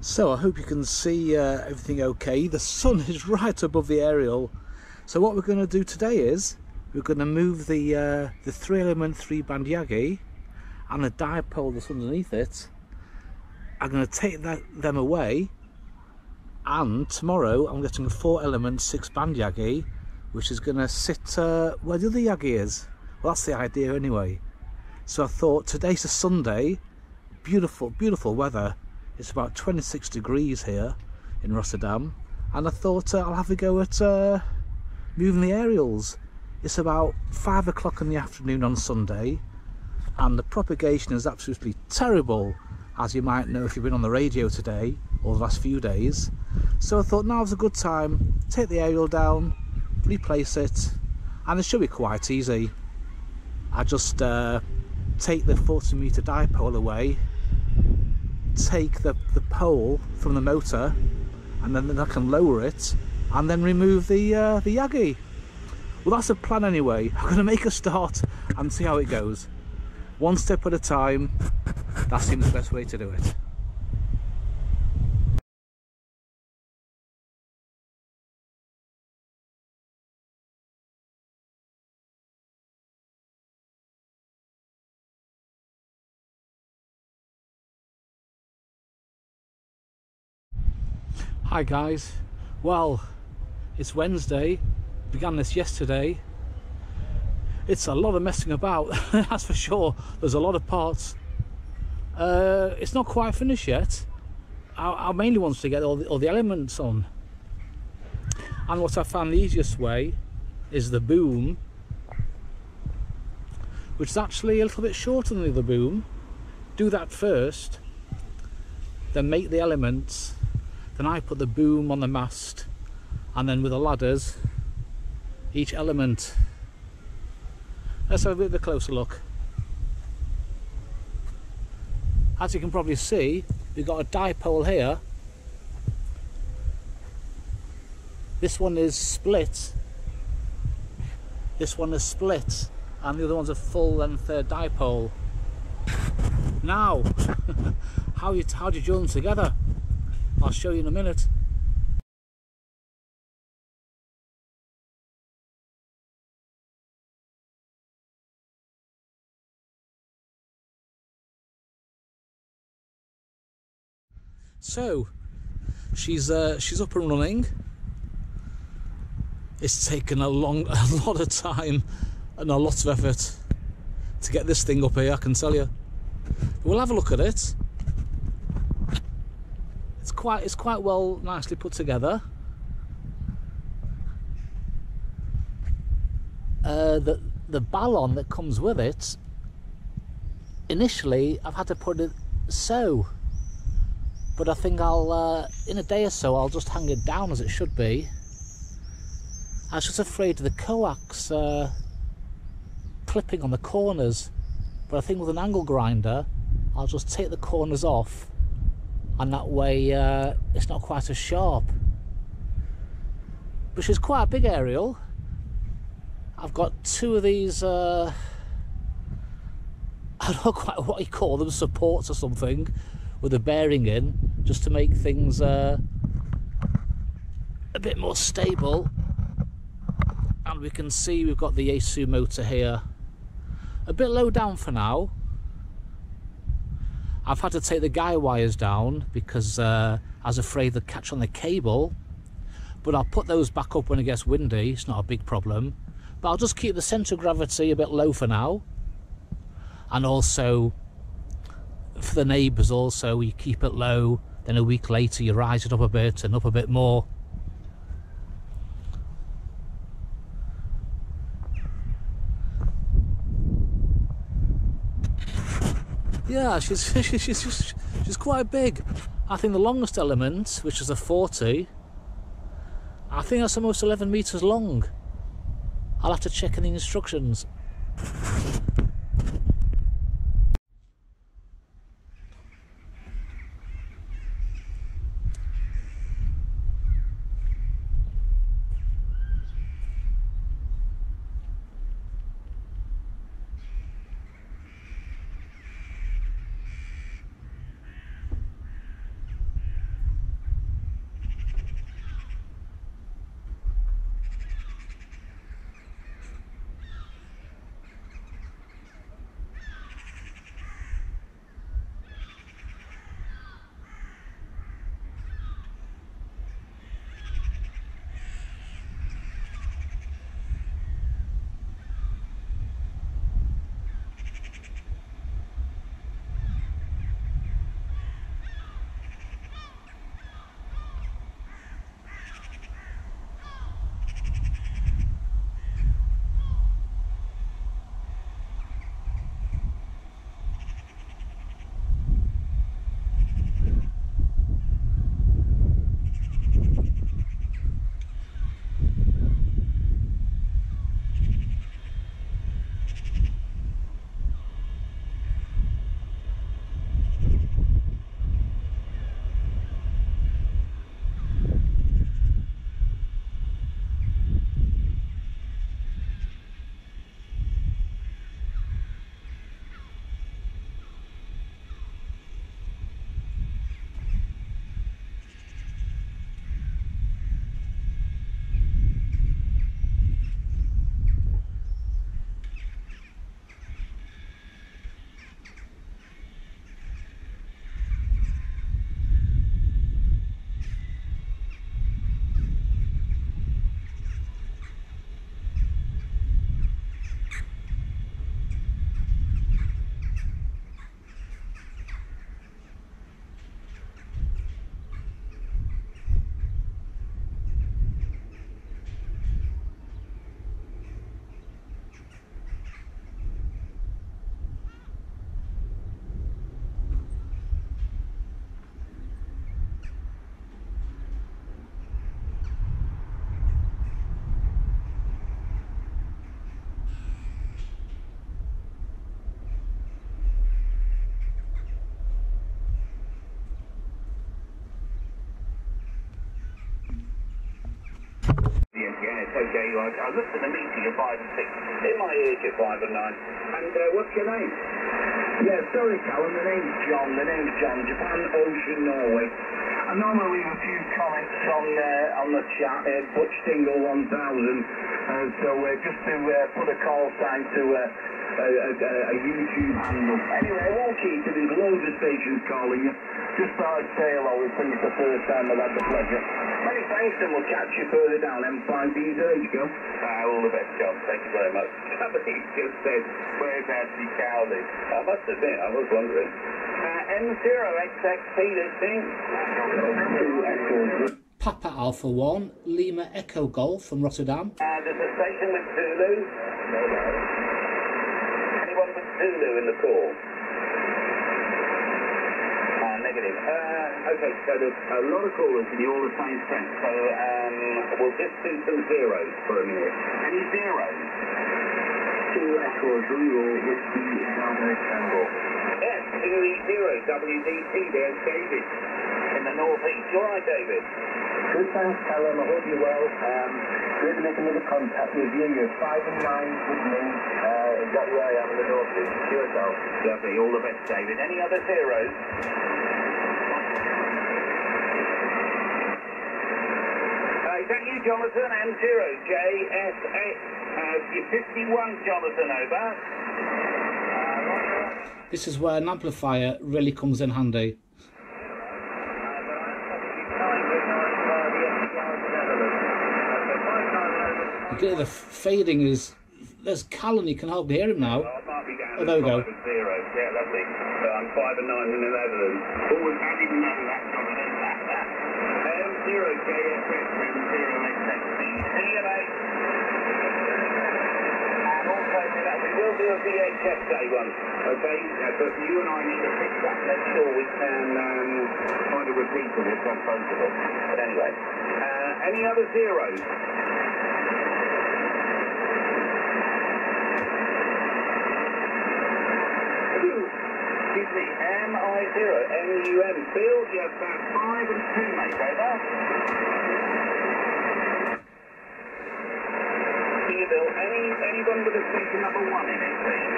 So I hope you can see everything okay. The sun is right above the aerial. So what we're going to do today is we're going to move the three-element three-band Yagi and a dipole that's underneath it. I'm going to take them away, and tomorrow I'm getting a four-element six-band Yagi, which is going to sit where the other Yagi is. Well, that's the idea anyway. So I thought, today's a Sunday, beautiful, beautiful weather. It's about 26 degrees here in Rotterdam, and I thought I'll have a go at moving the aerials. It's about 5 o'clock in the afternoon on Sunday, and the propagation is absolutely terrible, as you might know if you've been on the radio today or the last few days. So I thought now's a good time, take the aerial down, replace it, and it should be quite easy. I just take the 40 meter dipole away, take the pole from the motor, and then I can lower it and then remove the Yagi. Well, that's the plan anyway. I'm going to make a start and see how it goes. One step at a time. That seems the best way to do it. Hi guys, well, it's Wednesday, began this yesterday. It's a lot of messing about, that's for sure. There's a lot of parts. It's not quite finished yet. I mainly want to get all the elements on. And what I found the easiest way is the boom, which is actually a little bit shorter than the other boom. Do that first, then make the elements. Then I put the boom on the mast, and then with the ladders, each element. Let's have a bit of a closer look. As you can probably see, we've got a dipole here. This one is split. This one is split, and the other one's a full-length dipole. Now, how do you join them together? I'll show you in a minute. So, she's up and running. It's taken a lot of time and a lot of effort to get this thing up here, I can tell you. But we'll have a look at it. It's quite well, nicely put together. The ballon that comes with it, initially I've had to put it so, but I think I'll in a day or so I'll just hang it down as it should be. I was just afraid of the coax clipping on the corners, but I think with an angle grinder I'll just take the corners off, and that way it's not quite as sharp. Which is quite a big aerial. I've got two of these, I don't know quite what you call them, supports or something, with a bearing in, just to make things a bit more stable. And we can see we've got the Yasu motor here. A bit low down for now. I've had to take the guy wires down because I was afraid they'd catch on the cable, but I'll put those back up when it gets windy. It's not a big problem, but I'll just keep the centre of gravity a bit low for now, and also for the neighbours also, you keep it low, then a week later you rise it up a bit and up a bit more. Yeah, she's quite big. I think the longest element, which is a 40, I think that's almost 11 meters long. I'll have to check in the instructions. Okay, right. I listened to a meeting at 5 and 6. In my ears at 5 and 9. And what's your name? Yeah, sorry, Callum. The name's John. Japan Ocean, Norway. I normally leave a few comments on the chat. Butch Dingle 1000. So just to put a call sign to a YouTube handle. Anyway, I won't keep it. There's loads of stations calling you. Just thought I'd say hello. I think it's the first time I've had the pleasure. Many thanks, and we'll catch you further down M5DZ, John. All the best, John. Thank you very much. Somebody just said, where's Anthony Cowley? I must admit, I was wondering. M0XXP, this thing. Papa Alpha One Lima Echo Golf from Rotterdam. There's a station with Zulu. Anyone with Zulu in the call? Negative. Okay, so there's a lot of callers in the all the same sense. So we'll just do some zeros for a minute. Any zeros? Two echoes, rural, whiskey, Delta, Tango. Yes, two E zero, WDT, there's David. In the northeast. All right, David. Good, thanks, Callum. I hope you're well. Great to make another contact with you. You're 5 and 9 with me. Exactly where I am in the northeast. Yourself. Lovely. All the best, David. Any other zeros? Is that you, Jonathan? M0JSX. You're 51, Jonathan, over. This is where an amplifier really comes in handy. You get the fading is. There's Callum, you can help hear him now. Oh, there we go. Zero. Yeah, lovely. I'm 5 and 9 in the Netherlands. Always, I didn't know that, Jonathan. We'll do a VHF day one, okay? But you and I need to fix that. Make sure we can find a repeat of it on both of us. But anyway, any other zeros? Excuse me, MI0, MUM. Bill, you have about 5 and 2, mate, over. Anyone with a station number 1 in it, please?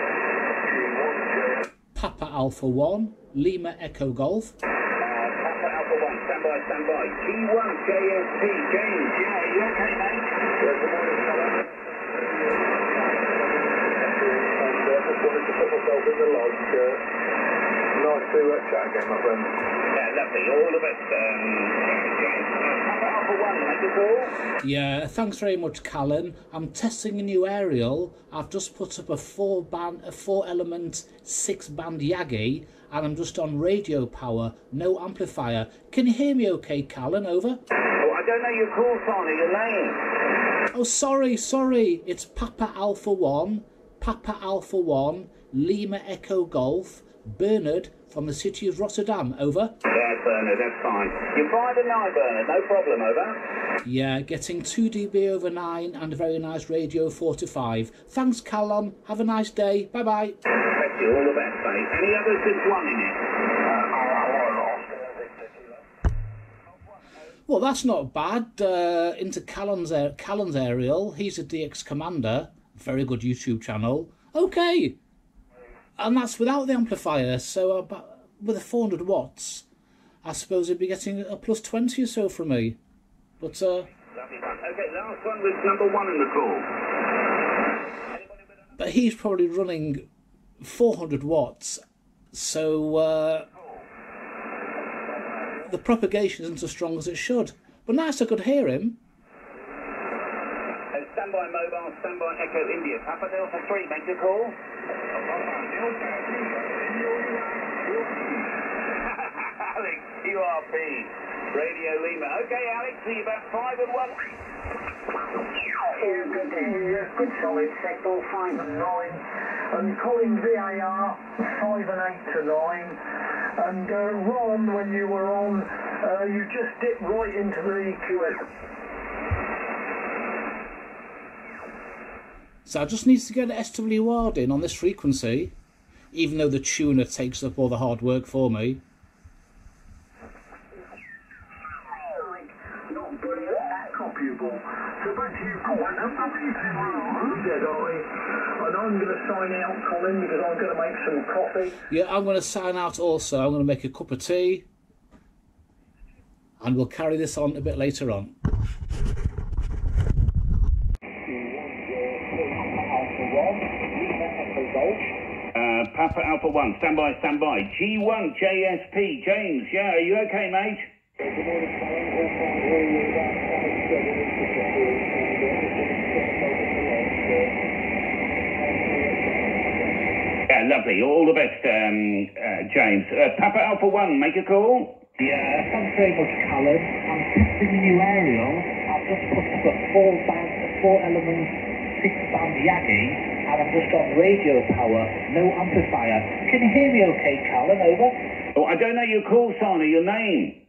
Papa Alpha One, Lima Echo Golf. Papa Alpha One, stand by. G1 JSP, James, yeah, you okay, mate? Yeah, good morning, fellas. I just wanted to put myself in the lodge. Nice to chat again, my friend. Yeah, lovely. All of it, James. Yeah, thanks very much, Callum. I'm testing a new aerial. I've just put up a four element, six band Yagi, and I'm just on radio power, no amplifier. Can you hear me okay, Callum? Over. Oh, I don't know your call sign or your name. Oh, sorry. It's Papa Alpha One, Lima Echo Golf, Bernard from the city of Rotterdam, over. Yeah, Bernard, that's fine. You're 5 and 9, Bernard, no problem, over. Yeah, getting 2 dB over 9 and a very nice radio 4 to 5. Thanks, Callum. Have a nice day. Bye-bye. Thank you. All the best, mate. Any others with 1 in it? Well, that's not bad. Into Callum's aerial. He's a DX Commander. Very good YouTube channel. Okay. And that's without the amplifier, so with a 400 watts, I suppose it'd be getting a plus 20 or so from me. But, okay, last one was number 1 in the call. But he's probably running 400 watts, so the propagation isn't as strong as it should. But nice I could hear him. Standby mobile, standby Echo India. Papa Delta 3, make the call. Alex, QRP, Radio Lima. Okay, Alex, see you about 5 and 1. Yeah, good to hear you. Good solid sector, 5 and 9. I'm calling VAR, 5 and 8 to 9. And Ron, when you were on, you just dipped right into the QS. So I just need to get an SWR in on this frequency, even though the tuner takes up all the hard work for me. Like, not Uncopyable. So back to you, Colin. And I'm going to sign out, Colin, because I'm going to make some coffee. Yeah, I'm going to sign out also. I'm going to make a cup of tea. And we'll carry this on a bit later on. Papa Alpha One, stand by, stand by. G1 JSP, James, yeah, are you okay, mate? Yeah, lovely. All the best, James. Papa Alpha One, make a call. Yeah, thanks very much, Callum. I'm testing the new aerial. I've just put up a four element, six band Yagi, and I've just got radio power, no amplifier. Can you hear me okay, Callum? Over. Oh, I don't know your call sign or your name.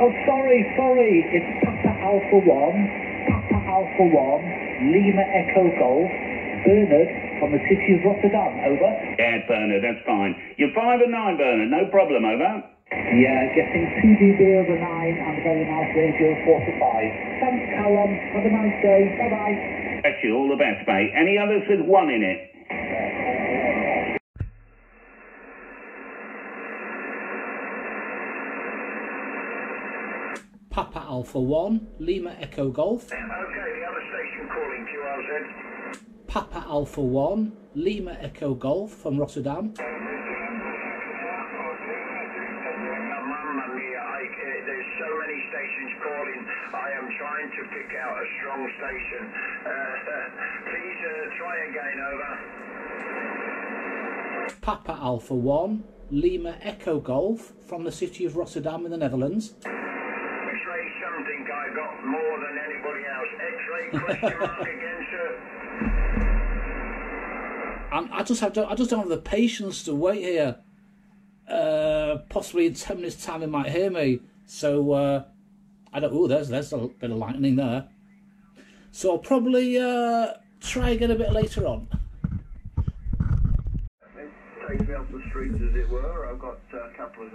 Oh, sorry, sorry. It's Papa Alpha One, Papa Alpha One, Lima Echo Golf, Bernard from the city of Rotterdam. Over. Yeah, Bernard, that's fine. You're 5 and 9, Bernard, no problem. Over. Yeah, getting 2 dB over 9 and very nice radio 45. Thanks, Callum. Have a nice day. Bye-bye. Bless you. All the best, mate. Any others with 1 in it? Papa Alpha 1, Lima Echo Golf. Okay, the other station calling QRZ. Papa Alpha 1, Lima Echo Golf from Rotterdam. There's so many stations calling, I am trying to pick out a strong station. Please try again, over. Papa Alpha 1, Lima Echo Golf from the city of Rotterdam in the Netherlands. X-ray something I got more than anybody else. X-ray question mark again, sir. And I just don't have the patience to wait here. Possibly in 10 minutes time they might hear me, so I don't, oh, there's a bit of lightning there, so I'll probably try again a bit later on. It takes me up the streets, as it were. I've got a couple of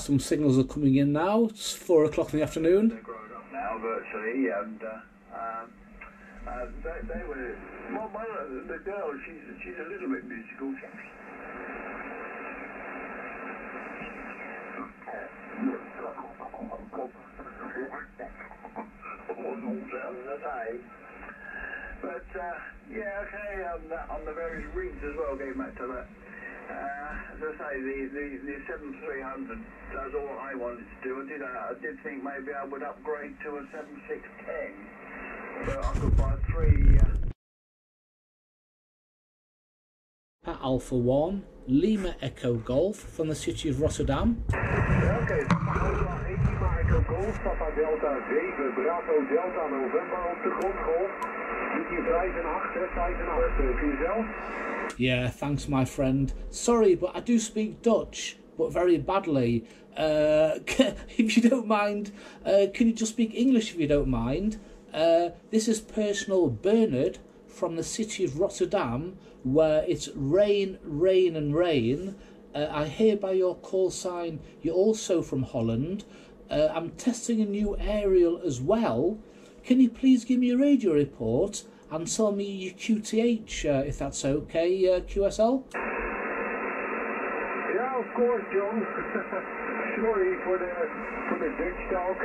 some signals are coming in now. It's 4 o'clock in the afternoon. They're grown up now virtually, and they were, well, the girl, she's a little bit musical. But yeah, okay, on the various rigs as well, going back to that. As I say, the 7300 does all I wanted to do. I did think maybe I would upgrade to a 7610, but I could buy 3. At Alpha 1, Lima Echo Golf from the city of Rotterdam. Okay, Lima Echo Golf, Papa Delta 7, Bravo Delta November op de grondgolf. Between 5 and 8, 5 and 8, for yourself. Yeah, thanks, my friend. Sorry, but I do speak Dutch, but very badly. If you don't mind, can you just speak English if you don't mind? This is personal Bernard from the city of Rotterdam, where it's rain, rain and rain. I hear by your call sign you're also from Holland. I'm testing a new aerial as well. Can you please give me a radio report and tell me your QTH, if that's okay, QSL? Yeah, of course, John. Sorry for the Dutch talk.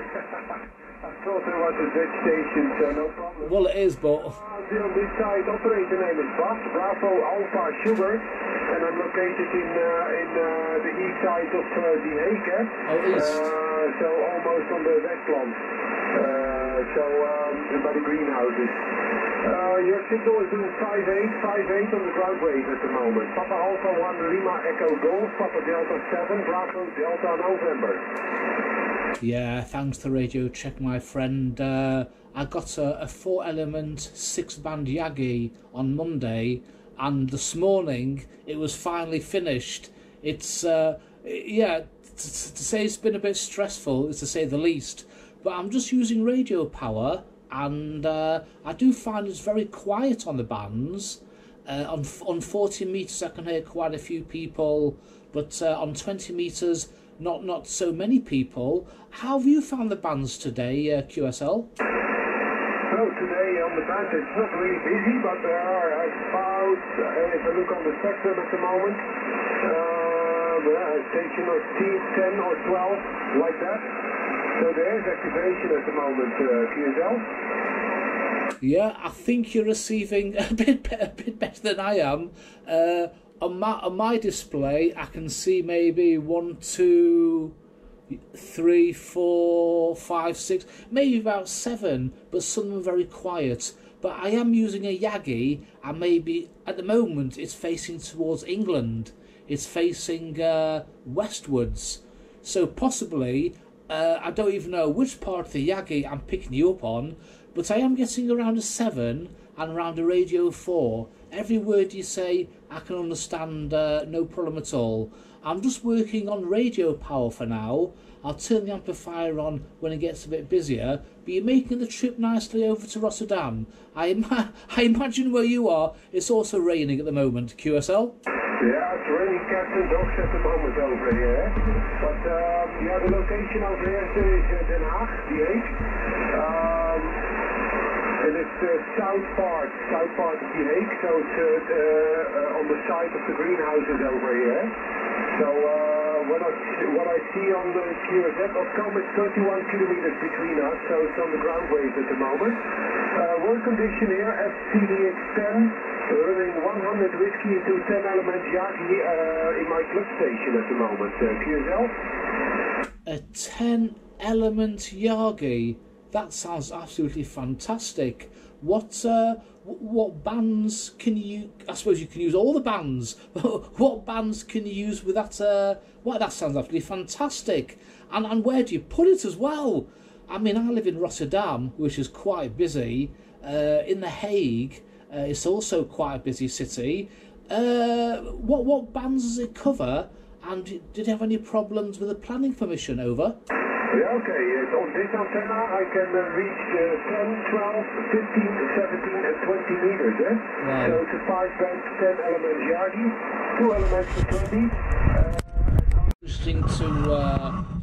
I thought there was a Dutch station, so no problem. Well, it is, but... On this side, operator name is Bas, Bravo Alpha Schubert, and I'm located in the east side of Den Haag. Oh, east. So almost on the Westland, by the greenhouses. Your signal is doing 58, 58 on the ground rate at the moment. Papa Alpha 1, Lima Echo Golf, Papa Delta 7, Bravo Delta November. Yeah, thanks to Radio Check, my friend. I got a 4-element 6-band Yagi on Monday, and this morning it was finally finished. It's, yeah, to say it's been a bit stressful is to say the least, but I'm just using radio power, and I do find it's very quiet on the bands. On 40 metres I can hear quite a few people, but on 20 metres not so many people. How have you found the bands today, QSL? Well, today on the bands it's not really busy, but there are about, if I look on the sector at the moment, station or 10 or 12, like that. So there is activation at the moment, QSL. Yeah, I think you're receiving a bit better than I am. On my display, I can see maybe 1, 2, 3, 4, 5, 6, maybe about 7, but some are very quiet. But I am using a Yagi, and maybe at the moment it's facing towards England. It's facing westwards. So possibly, I don't even know which part of the Yagi I'm picking you up on, but I am getting around a 7 and around a radio 4. Every word you say, I can understand, no problem at all. I'm just working on radio power for now. I'll turn the amplifier on when it gets a bit busier. But you're making the trip nicely over to Rotterdam. I imagine where you are, it's also raining at the moment, QSL? Yeah, it's raining cats and dogs at the moment over here. But yeah, the location over here is Den Haag, DH. And it's the south part of the Hague, so it's on the side of the greenhouses over here. So what I see on the QSF.com is 31 kilometers between us, so it's on the ground wave at the moment. Work condition here at DX10, running 100 whiskey into 10 element Yagi in my club station at the moment. QSL? A 10 element Yagi. That sounds absolutely fantastic. What bands can you? I suppose you can use all the bands. What bands can you use with that? Well, that sounds absolutely fantastic. And where do you put it as well? I mean, I live in Rotterdam, which is quite busy. In The Hague, it's also quite a busy city. What bands does it cover? And did you have any problems with the planning permission? Over. Yeah, okay, on this antenna I can reach 10, 12, 15, 17 and 20 meters. Eh? Wow. So it's a 5-band, 10 element Yagi, 2 elements for 20. Interesting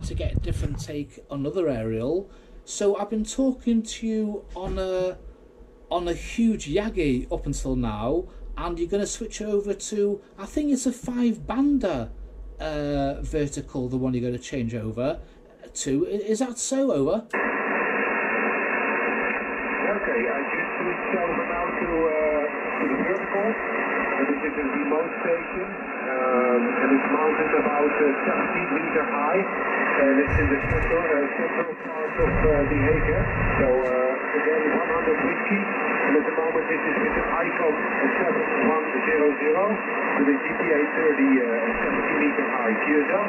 to get a different take on another aerial. So I've been talking to you on a huge Yagi up until now, and you're going to switch over to, I think it's a 5-bander vertical, the one you're going to change over. Is that so, over? Okay, I just switched over now to the vertical, and this is a remote station, and it's mounted about 17 meter high, and it's in the central part of The Hague. So again, 100 whiskey, and at the moment this is with the IC-7100 with a GPA 30 17 meter high. QSL?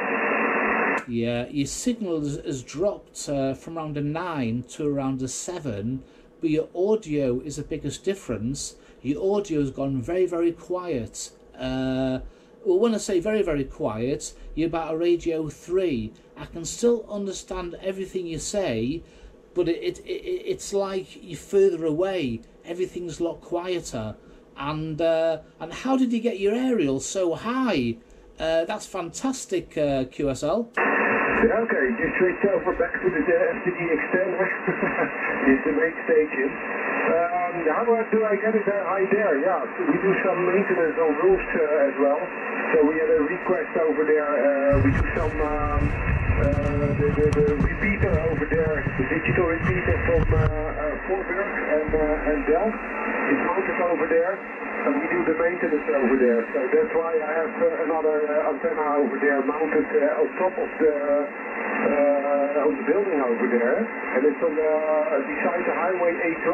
Yeah, your signal has dropped from around a 9 to around a 7, but your audio is the biggest difference. Your audio has gone very, very quiet. Well, when I say very, very quiet, you're about a radio 3. I can still understand everything you say, but it's like you're further away. Everything's a lot quieter. And how did you get your aerial so high? That's fantastic, QSL. Yeah, okay, just switch over back to the FTDX10, it's the main station. How do I get it high there? Yeah, we do some maintenance on roofs as well. So we had a request over there, we do some the repeater over there, the digital repeater from Voorburg and Delft. It's mounted over there. And we do the maintenance over there, so that's why I have another antenna over there mounted on top of the building over there, and it's on beside the highway A12,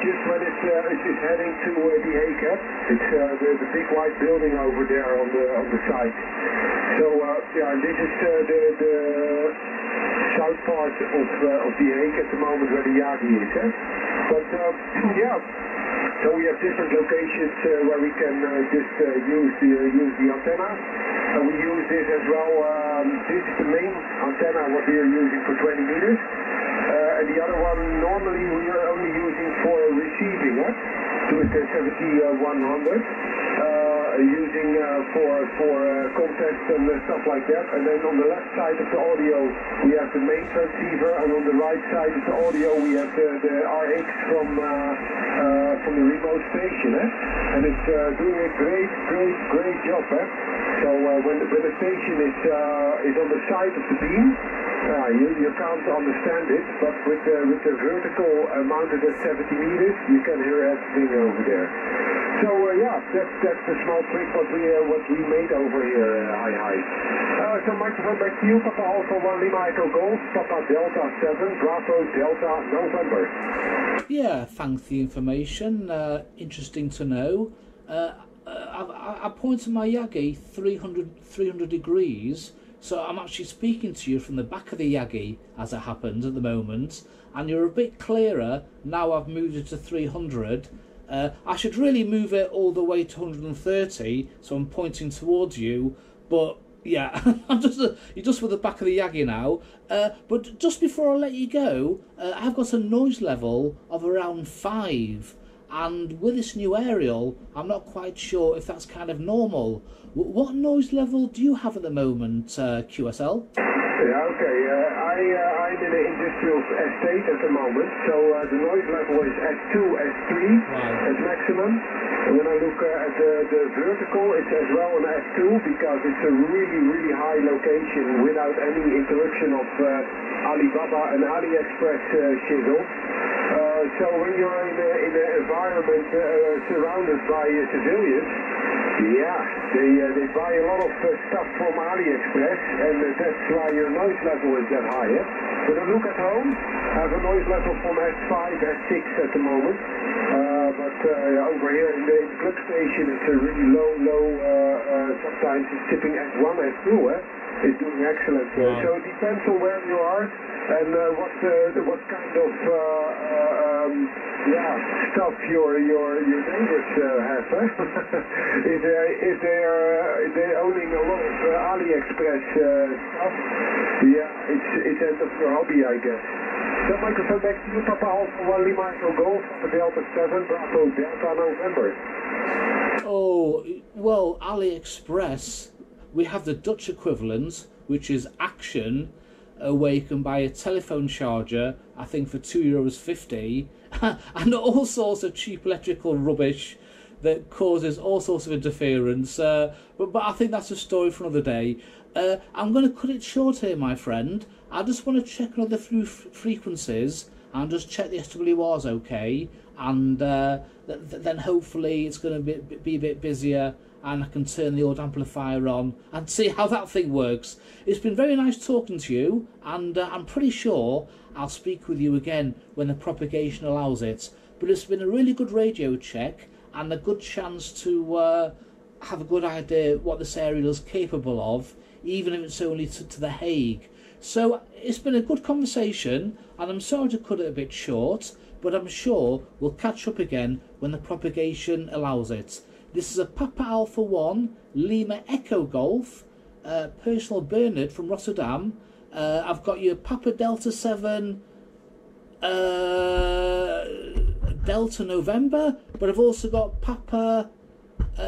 just when it's heading to The Hague. It's the big white building over there on the side. So yeah, this is the south part of The Hague at the moment where the Yagi is. But yeah. So we have different locations where we can just use the antenna, and we use this as well. This is the main antenna what we are using for 20 meters, and the other one normally we are only using for receiving, to a 7100. using for contacts and stuff like that. And then on the left side of the audio we have the main transceiver, and on the right side of the audio we have the RX from the remote station, eh? And it's doing a great job, eh? So when the station is on the side of the beam, you can't understand it, but with the vertical mounted at 70 meters, you can hear everything over there. So yeah, that's a small trick what we made over here, hi. So microphone back to you, Papa Alpha One Lima Echo Golf, Papa Delta 7, Bravo Delta November. Yeah, thanks for the information. Interesting to know. I pointed my Yagi 300 degrees, so I'm actually speaking to you from the back of the Yagi as it happens at the moment, and you're a bit clearer now. I've moved it to 300. I should really move it all the way to 130, so I'm pointing towards you, but yeah, you're just with the back of the Yagi now. But just before I let you go, I've got a noise level of around 5, and with this new aerial, I'm not quite sure if that's kind of normal. What noise level do you have at the moment, QSL? Yeah, okay. I'm in an industrial estate at the moment, so the noise level is S2, S3 at maximum. And when I look at the vertical, it's as well an S2, because it's a really high location without any interruption of Alibaba and AliExpress shizzle. So when you're in an environment surrounded by civilians, yeah, they buy a lot of stuff from AliExpress, and that's why your noise level is that high, eh? When I look at home, I have a noise level from S5, S6 at the moment. But over here in the club station, it's a really low, sometimes it's tipping S1, S2, eh? It's doing excellent. Yeah. So it depends on where you are and what kind of stuff your neighbors have. Eh? if they're owning a lot of AliExpress stuff, yeah, it's end of your hobby, I guess. So microphone back to you, Papa Alpha One Lima Echo Golf, Delta 7, Bravo Delta November. Oh, well, AliExpress. We have the Dutch equivalent, which is Action, where you can buy a telephone charger, I think for €2.50, and all sorts of cheap electrical rubbish that causes all sorts of interference. But I think that's a story for another day. I'm going to cut it short here, my friend. I just want to check another few frequencies and just check the SWR's okay, and then hopefully it's going to be a bit busier, and I can turn the old amplifier on and see how that thing works. It's been very nice talking to you, and I'm pretty sure I'll speak with you again when the propagation allows it. But it's been a really good radio check, and a good chance to have a good idea what this aerial is capable of, even if it's only to The Hague. So it's been a good conversation, and I'm sorry to cut it a bit short, but I'm sure we'll catch up again when the propagation allows it. This is a Papa Alpha 1 Lima Echo Golf, personal Bernard from Rotterdam. I've got your Papa Delta 7 Delta November, but I've also got Papa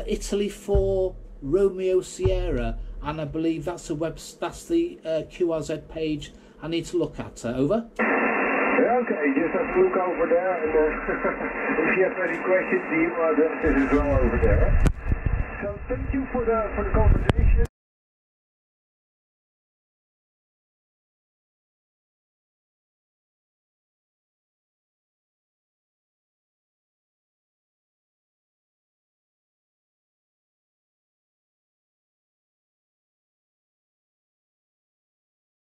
Italy 4 Romeo Sierra, and I believe that's the QRZ page I need to look at. Over. Okay, just have a look over there, and if you have any questions, the email address is as well over there. So thank you for the conversation.